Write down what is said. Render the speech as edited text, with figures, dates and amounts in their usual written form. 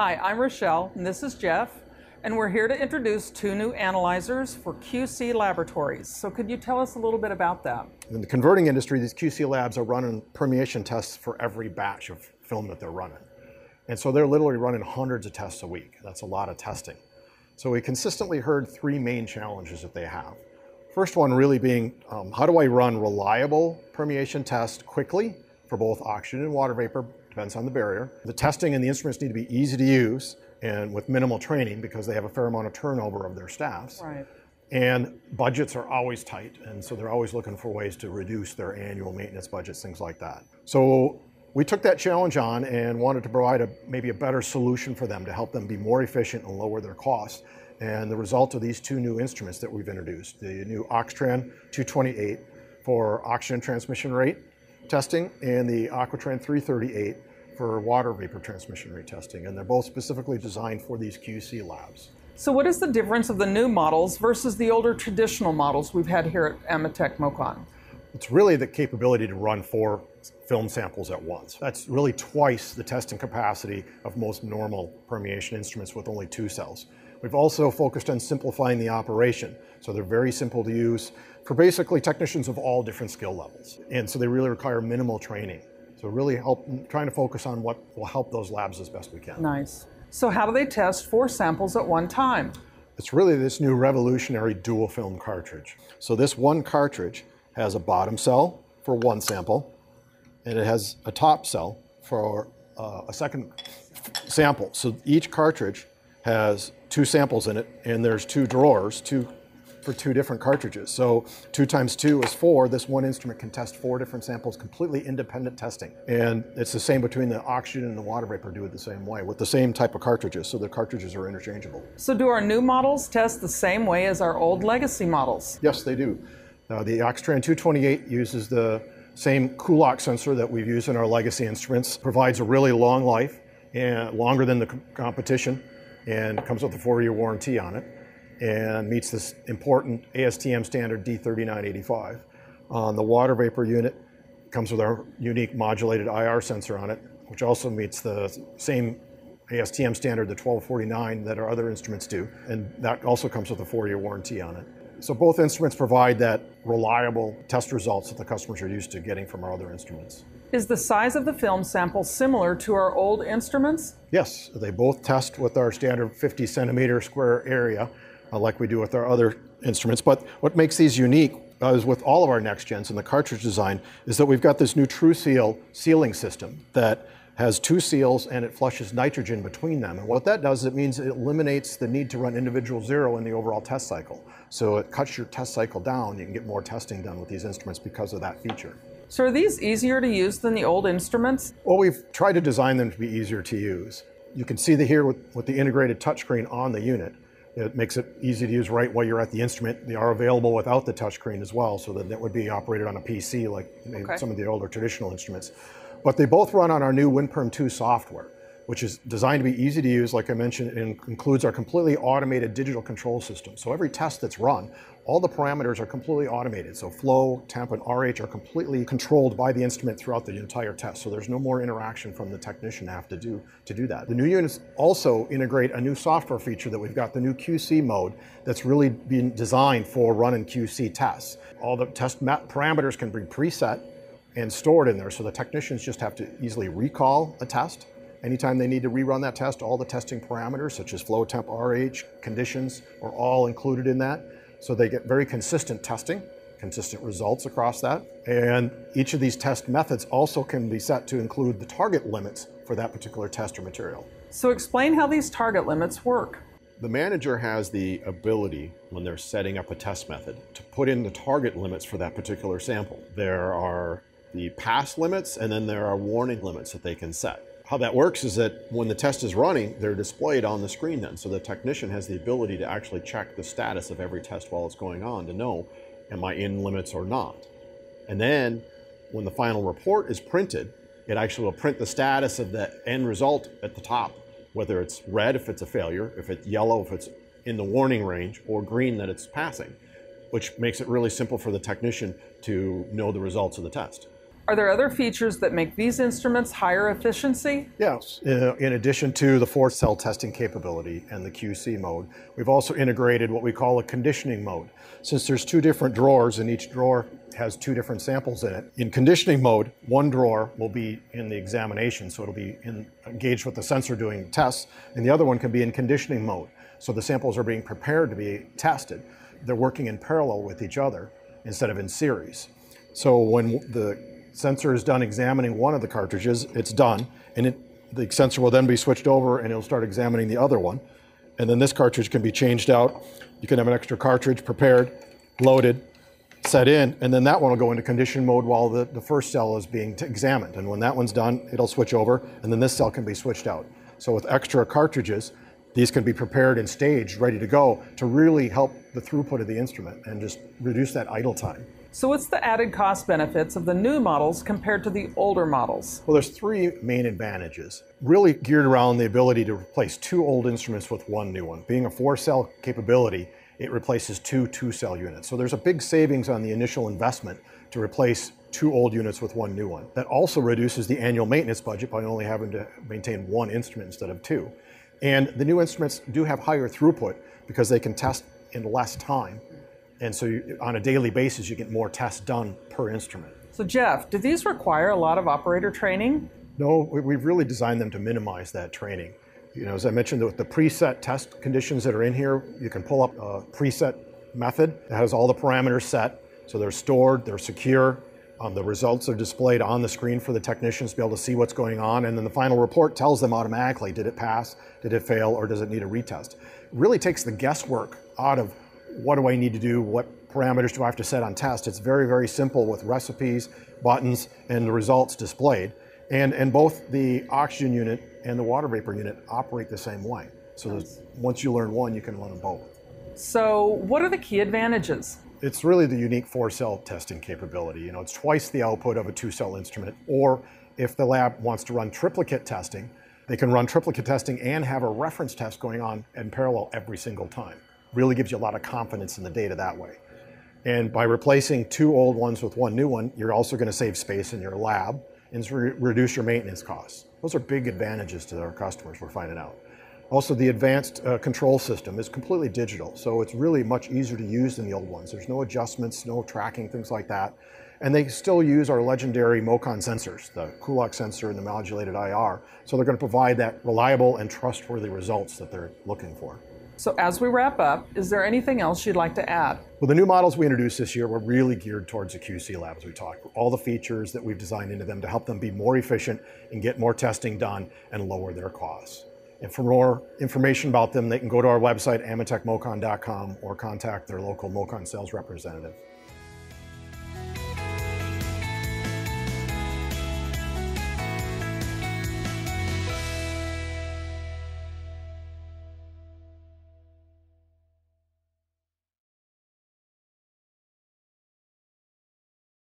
Hi, I'm Rochelle, and this is Jeff, and we're here to introduce two new analyzers for QC Laboratories. So could you tell us a little bit about that? In the converting industry, these QC labs are running permeation tests for every batch of film that they're running. And so they're literally running hundreds of tests a week. That's a lot of testing. So we consistently heard three main challenges that they have. First one really being, how do I run reliable permeation tests quickly for both oxygen and water vapor, depends on the barrier. The testing and the instruments need to be easy to use and with minimal training because they have a fair amount of turnover of their staffs. Right. And budgets are always tight, and so they're always looking for ways to reduce their annual maintenance budgets, things like that. So we took that challenge on and wanted to provide maybe a better solution for them to help them be more efficient and lower their costs. And the result of these two new instruments that we've introduced, the new Ox-Tran 2/28H for oxygen transmission rate testing and the Aquatran 338 for water vapor transmission rate testing. And they're both specifically designed for these QC labs. So what is the difference of the new models versus the older traditional models we've had here at Ametek MoCon? It's really the capability to run four film samples at once. That's really twice the testing capacity of most normal permeation instruments with only two cells. We've also focused on simplifying the operation, so they're very simple to use for basically technicians of all different skill levels. And so they really require minimal training. So really trying to focus on what will help those labs as best we can. Nice. So how do they test four samples at one time? It's really this new revolutionary dual film cartridge. So this one cartridge has a bottom cell for one sample, and it has a top cell for a second sample. So each cartridge has two samples in it, and there's two drawers, for two different cartridges. So 2 times 2 is 4. This one instrument can test four different samples, completely independent testing. And it's the same between the oxygen and the water vapor, do it the same way with the same type of cartridges. So the cartridges are interchangeable. So do our new models test the same way as our old legacy models? Yes, they do. The Ox-Tran 2/28H uses the same Coulox sensor that we've used in our legacy instruments, provides a really long life, and longer than the competition, and comes with a 4-year warranty on it, and meets this important ASTM standard D3985. On the water vapor unit, comes with our unique modulated IR sensor on it, which also meets the same ASTM standard, the 1249, that our other instruments do, and that also comes with a 4-year warranty on it. So both instruments provide that reliable test results that the customers are used to getting from our other instruments. Is the size of the film sample similar to our old instruments? Yes, they both test with our standard 50-centimeter square area, like we do with our other instruments. But what makes these unique is with all of our next gens and the cartridge design is that we've got this new TruSeal sealing system that has two seals, and it flushes nitrogen between them. And what that does, it means it eliminates the need to run individual zero in the overall test cycle. So it cuts your test cycle down. You can get more testing done with these instruments because of that feature. So are these easier to use than the old instruments? Well, we've tried to design them to be easier to use. You can see here with the integrated touchscreen on the unit, it makes it easy to use right while you're at the instrument. They are available without the touchscreen as well, so that would be operated on a PC like some of the older traditional instruments. But they both run on our new WinPerm 2 software, which is designed to be easy to use, like I mentioned, and includes our completely automated digital control system. So every test that's run, all the parameters are completely automated. So flow, temp, and RH are completely controlled by the instrument throughout the entire test. So there's no more interaction from the technician to have to do that. The new units also integrate a new software feature that we've got, the new QC mode, that's really been designed for running QC tests. All the test parameters can be preset and stored in there, so the technicians just have to easily recall a test. Anytime they need to rerun that test, all the testing parameters, such as flow, temp, RH, conditions, are all included in that. So they get very consistent testing, consistent results across that. And each of these test methods also can be set to include the target limits for that particular test or material. So explain how these target limits work. The manager has the ability, when they're setting up a test method, to put in the target limits for that particular sample. There are the pass limits, and then there are warning limits that they can set. How that works is that when the test is running, they're displayed on the screen then. So the technician has the ability to actually check the status of every test while it's going on to know, am I in limits or not? And then when the final report is printed, it actually will print the status of the end result at the top, whether it's red if it's a failure, if it's yellow if it's in the warning range, or green that it's passing, which makes it really simple for the technician to know the results of the test. Are there other features that make these instruments higher efficiency? Yes, in addition to the 4-cell testing capability and the QC mode, we've also integrated what we call a conditioning mode. Since there's two different drawers and each drawer has two different samples in it, in conditioning mode, one drawer will be in the examination, so it'll be engaged with the sensor doing tests, and the other one can be in conditioning mode. So the samples are being prepared to be tested. They're working in parallel with each other instead of in series. So when the sensor is done examining one of the cartridges, it's done, and the sensor will then be switched over and it'll start examining the other one. And then this cartridge can be changed out. You can have an extra cartridge prepared, loaded, set in, and then that one will go into condition mode while the first cell is being examined. And when that one's done, it'll switch over, and then this cell can be switched out. So with extra cartridges, these can be prepared and staged, ready to go, to really help the throughput of the instrument and just reduce that idle time. So what's the added cost benefits of the new models compared to the older models? Well, there's three main advantages, really geared around the ability to replace two old instruments with one new one. Being a 4-cell capability, it replaces two 2-cell units. So there's a big savings on the initial investment to replace two old units with one new one. That also reduces the annual maintenance budget by only having to maintain one instrument instead of two. And the new instruments do have higher throughput because they can test in less time. And so on a daily basis, you get more tests done per instrument. So Jeff, do these require a lot of operator training? No, we've really designed them to minimize that training. You know, as I mentioned, with the preset test conditions that are in here, you can pull up a preset method that has all the parameters set. So they're stored, they're secure. The results are displayed on the screen for the technicians to be able to see what's going on, and then the final report tells them automatically, did it pass, did it fail, or does it need a retest? It really takes the guesswork out of what do I need to do, what parameters do I have to set on test. It's very, very simple with recipes, buttons, and the results displayed. And both the oxygen unit and the water vapor unit operate the same way. So nice. Once you learn one, you can learn them both. So what are the key advantages? It's really the unique 4-cell testing capability. You know, it's twice the output of a 2-cell instrument, or if the lab wants to run triplicate testing, they can run triplicate testing and have a reference test going on in parallel every single time. Really gives you a lot of confidence in the data that way. And by replacing two old ones with one new one, you're also going to save space in your lab and reduce your maintenance costs. Those are big advantages to our customers, we're finding out. Also, the advanced control system is completely digital, so it's really much easier to use than the old ones. There's no adjustments, no tracking, things like that. And they still use our legendary MoCon sensors, the Coulox sensor and the modulated IR, so they're going to provide that reliable and trustworthy results that they're looking for. So as we wrap up, is there anything else you'd like to add? Well, the new models we introduced this year were really geared towards the QC lab, as we talked. All the features that we've designed into them to help them be more efficient and get more testing done and lower their costs. And for more information about them, they can go to our website, ametekmocon.com, or contact their local MoCon sales representative.